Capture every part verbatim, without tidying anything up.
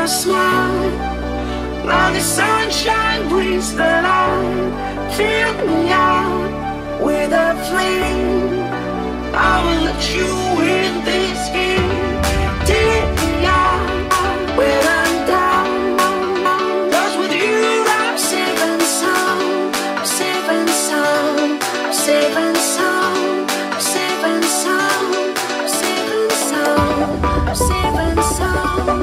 your smile. Now the sunshine brings the light. Fill me out with a flame. I will let you in this game. Take me out with a doubt. Cause with you I'm safe and sound. I'm safe and sound. I'm safe and sound. I'm safe and sound. I'm safe and sound. I'm safe and sound. I'm safe and sound.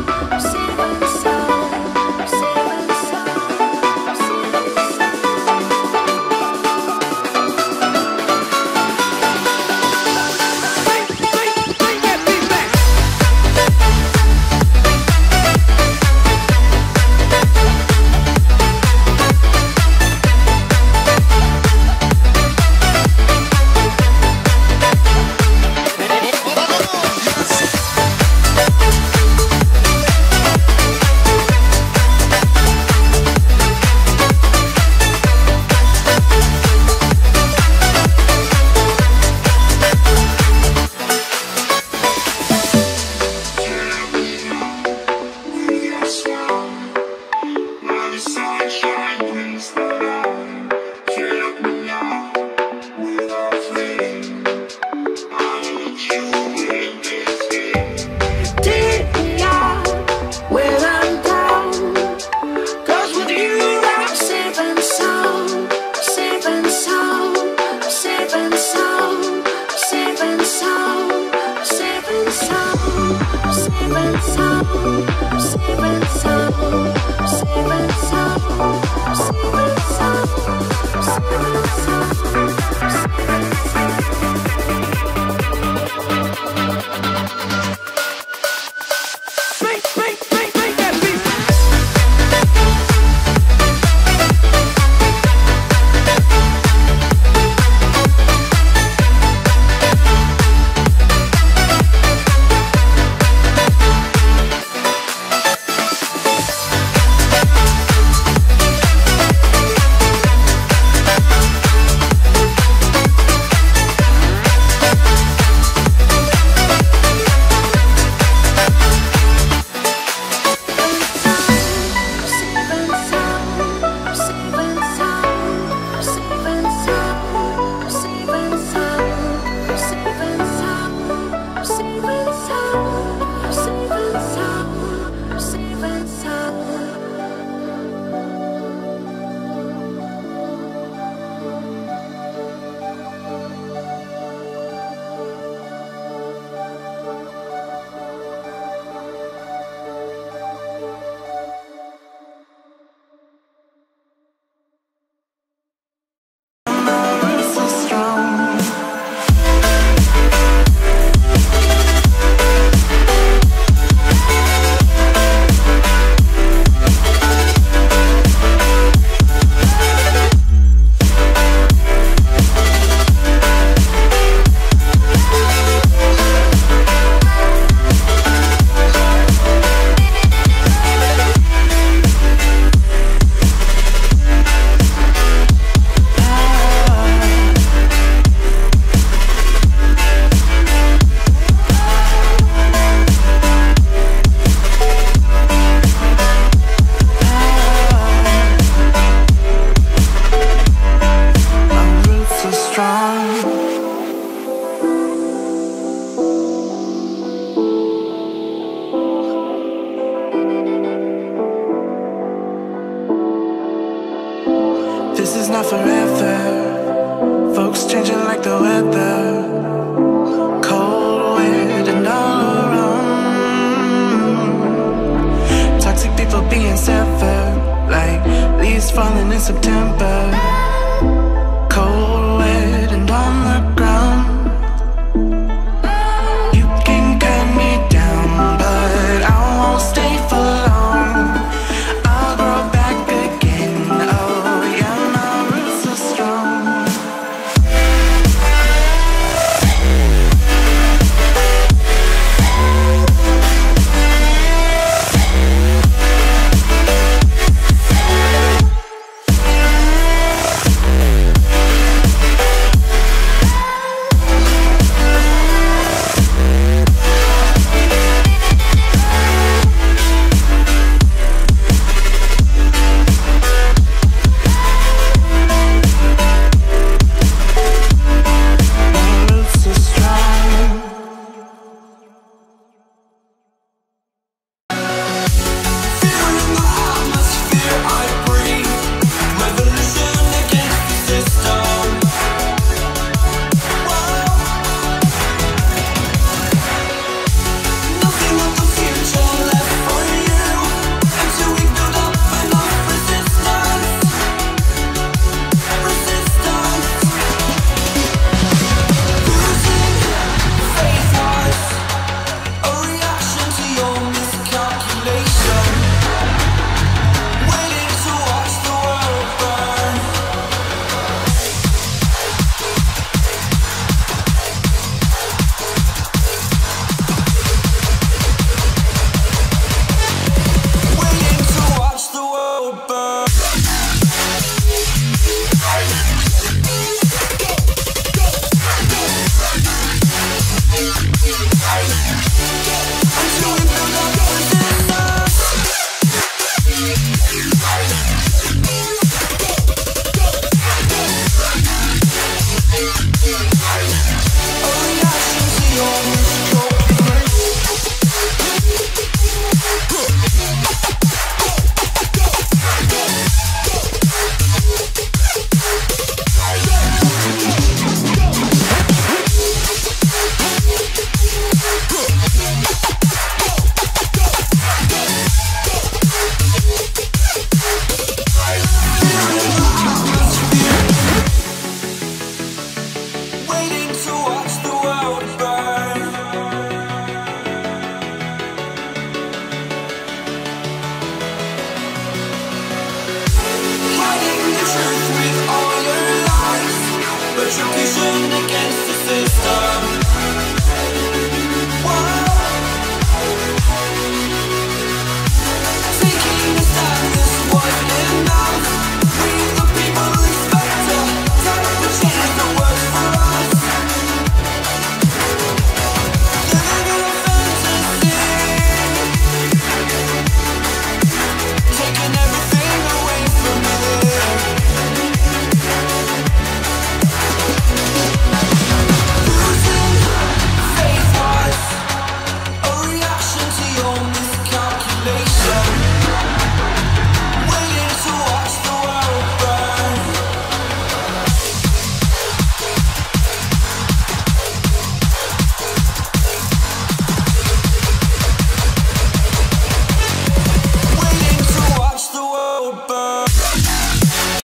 que je n'ai